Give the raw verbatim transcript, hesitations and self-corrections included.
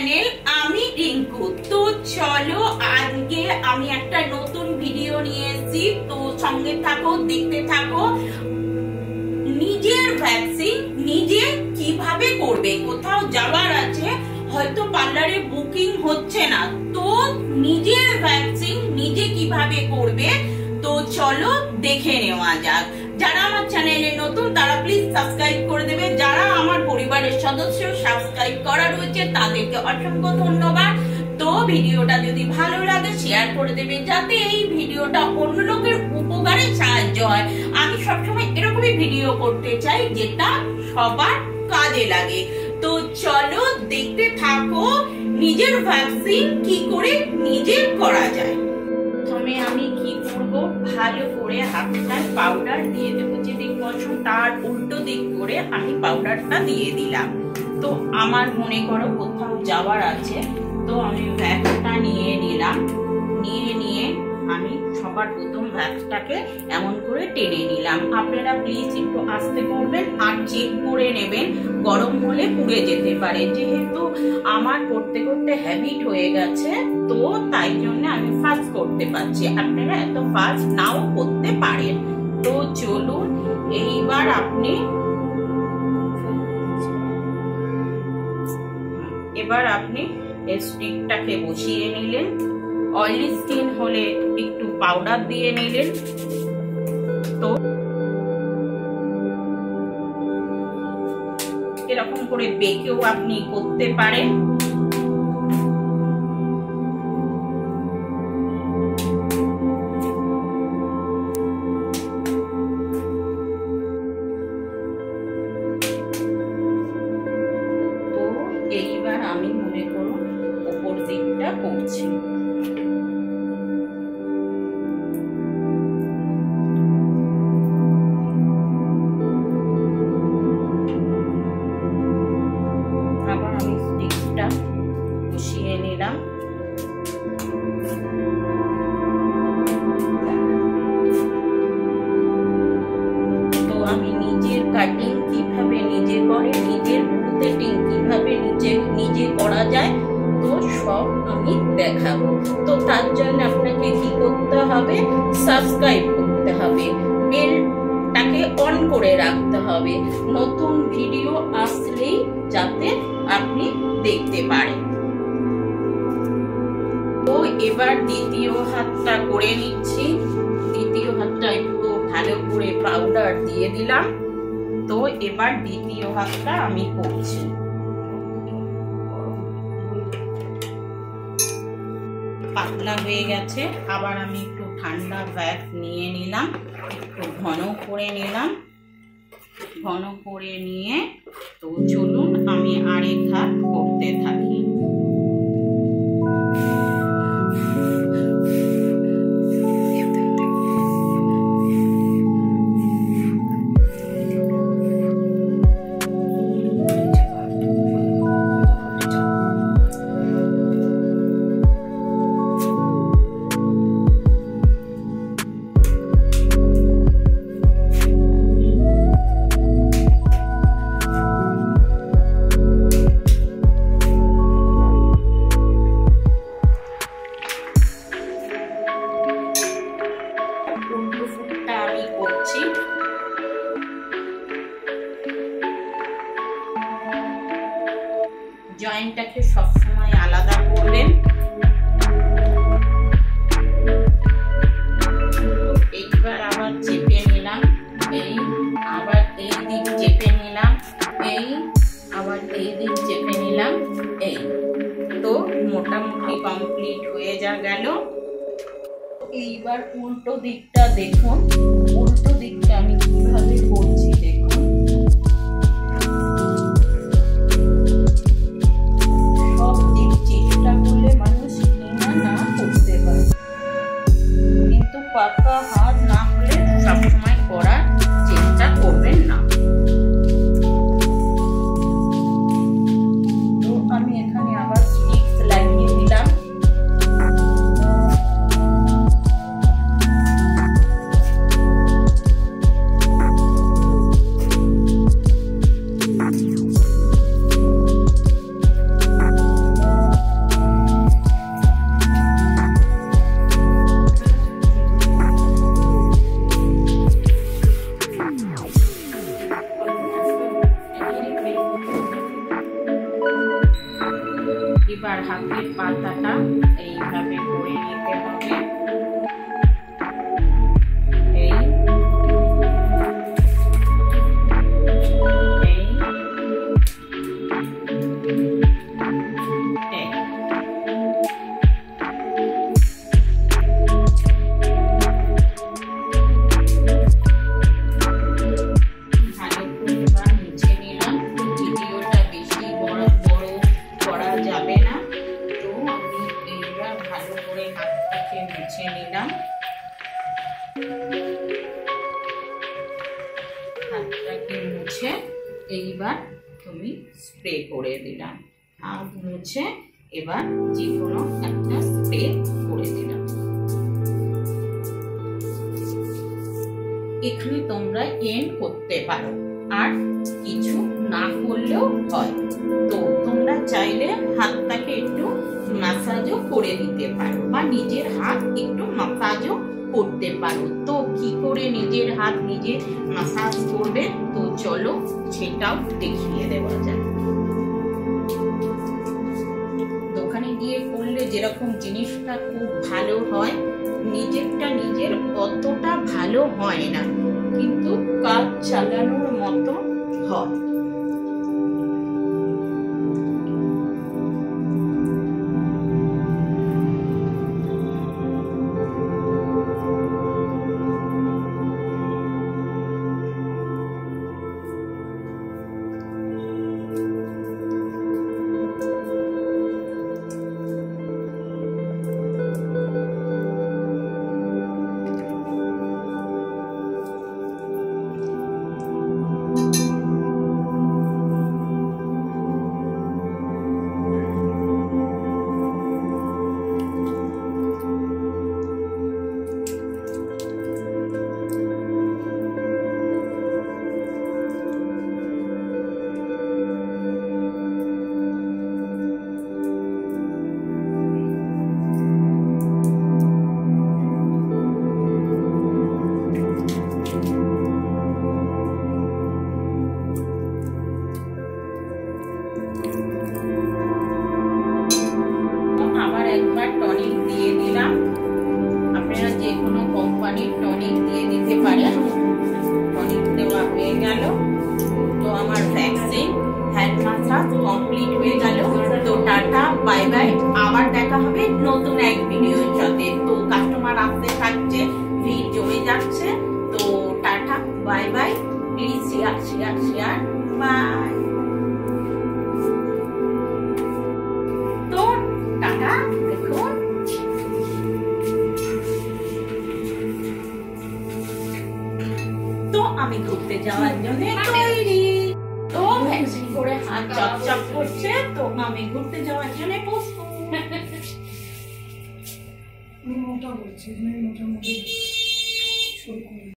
Channel आमी रिंकू। तो चलो आज के आमी एक नतून भिडियो निये एसेछि, तो संगे थाको देखते थाको। निजेर वैक्सिंग निजे किभाबे करबे, कोथाओ जावार आछे হয়তো পার্লারে বুকিং হচ্ছে না, তো নিজের ভ্যাকসিন নিজে কিভাবে করবে তো চলো দেখে নেওয়া যাক। যারা আমার চ্যানেলে নতুন তারা প্লিজ সাবস্ক্রাইব করে দেবে, যারা আমার পরিবারের সদস্য সাবস্ক্রাইব করা রয়েছে তাদেরকে অসংখ্য ধন্যবাদ। তো ভিডিওটা যদি ভালো লাগে শেয়ার করে দেবে যাতে এই ভিডিওটা অন্য লোকের উপকারে সাহায্য হয়। আমি সবসময় এরকমই ভিডিও করতে চাই যেটা সবার কাজে লাগে। তো চলো দেখতে থাকো নিজের ভ্যাকসিন কি করে নিজে করা যায়। প্রথমে আমি কি করব, ভালো করে হালকা পাউডার দিয়ে দেবো, যেদিক বছর তার উল্টো দিক করে আমি পাউডারটা দিয়ে দিলাম। তো আমার মনে করো কোথাও যাওয়ার আছে, তো আমি ভ্যাক্সটা নিয়ে নিলাম, নিয়ে নিয়ে আমি সবার প্রথম ভ্যাক্সটাকে এমন করে টেনে নিলাম। আপনারা প্লিজ একটু আস্তে করবেন আর চেক করে নেবেন, গরম হলে পুড়ে যেতে পারে। যেহেতু আমার করতে করতে হ্যাবিট হয়ে গেছে তো তাই জন্য আমি ফাস্ট করতে পারছি, আপনারা এত ফাস্ট নাও করতে পারেন। তো চলুন এইবার আপনি এবার আপনি স্টিকটাকে বসিয়ে নিলেন, অয়েলি স্কিন হলে একটু পাউডার দিয়ে নিলেন। তো এরকম করে বেকেও আপনি করতে পারেন। তো এইবার আমি মনে করুন উপর দিকটা করছি, দেখাবো। তো তার জন্য আপনাকে কি করতে হবে, সাবস্ক্রাইব করতে হবে, বেলটাকে অন করে রাখতে হবে, নতুন ভিডিও আসলেই যাতে আপনি দেখতে পারেন। তো এবার দ্বিতীয় হাতটা করে নিচ্ছি, দ্বিতীয় হাতটা একটু ভালো করে পাউডার দিয়ে দিলাম। তো এবার দ্বিতীয় হাতটা আমি করছি, পাতলা হয়ে গেছে। আবার আমি একটু ঠান্ডা ভ্যাক্স নিয়ে নিলাম, একটু ঘন করে নিলাম, ঘন করে নিয়ে তো চলুন আমি আরেক হাত করতে থাকি। জয়েন্টটাকে সবসময় আলাদা করবেন, এইবার আবার চেপে নিলাম, এই আবার এই দিক চেপে নিলাম, এই আবার এই দিক চেপে নিলাম, এই। তো মোটামুটি কমপ্লিট হয়ে যা গেল। এইবার উল্টো দিকটা দেখুন, উল্টো দিকটা আমি কিভাবে করছি দেখুন, সব দিক চেষ্টা করলে মানুষ কিনা না করতে পারে, কিন্তু পাকা হাত না হলে সবসময় করার চেষ্টা করবেন না। তো আমি এখানে আবার স্টিক্স লাগিয়ে দিলাম, এবার হাতের পাতাটা এইভাবে করে নিতে হবে। এইবার তুমি স্প্রে করে দিলাম, আর মুছে এবার যে কোনো একটা স্প্রে করে দিলাম। এখানে তোমরা এম করতে পারো, আর কিছু না করলেও হয়, তো তোমরা চাইলে হাতটাকে একটু ম্যাসাজও করে দিতে পারো বা নিজের হাত একটু ম্যাসাজও করতে পারো। তো কি করে নিজের হাত নিজে ম্যাসাজ করবে, তো চলো সেটাও দেখিয়ে দেওয়া যায়। দোকানে গিয়ে করলে যেরকম জিনিসটা খুব ভালো হয়, নিজেরটা নিজের অতটা ভালো হয় না, কিন্তু কাজ চালানোর মতো হয়। আবার দেখা হবে নতুন এক ভিডিওর সাথে। তো কাস্টমার আসতে থাকছে, ভিড় জমে যাচ্ছে। তো tata, bye bye, please share share share, bye. তো টাটা, দেখুন। তো আমি ঘুরতে যাওয়ার জন্য তৈরি। তো ভ্যাকসিন করে হাত চপচপ করছে, তো আমি ঘুরতে যাওয়ার জন্য মোটা বলছি, মোটামুটি।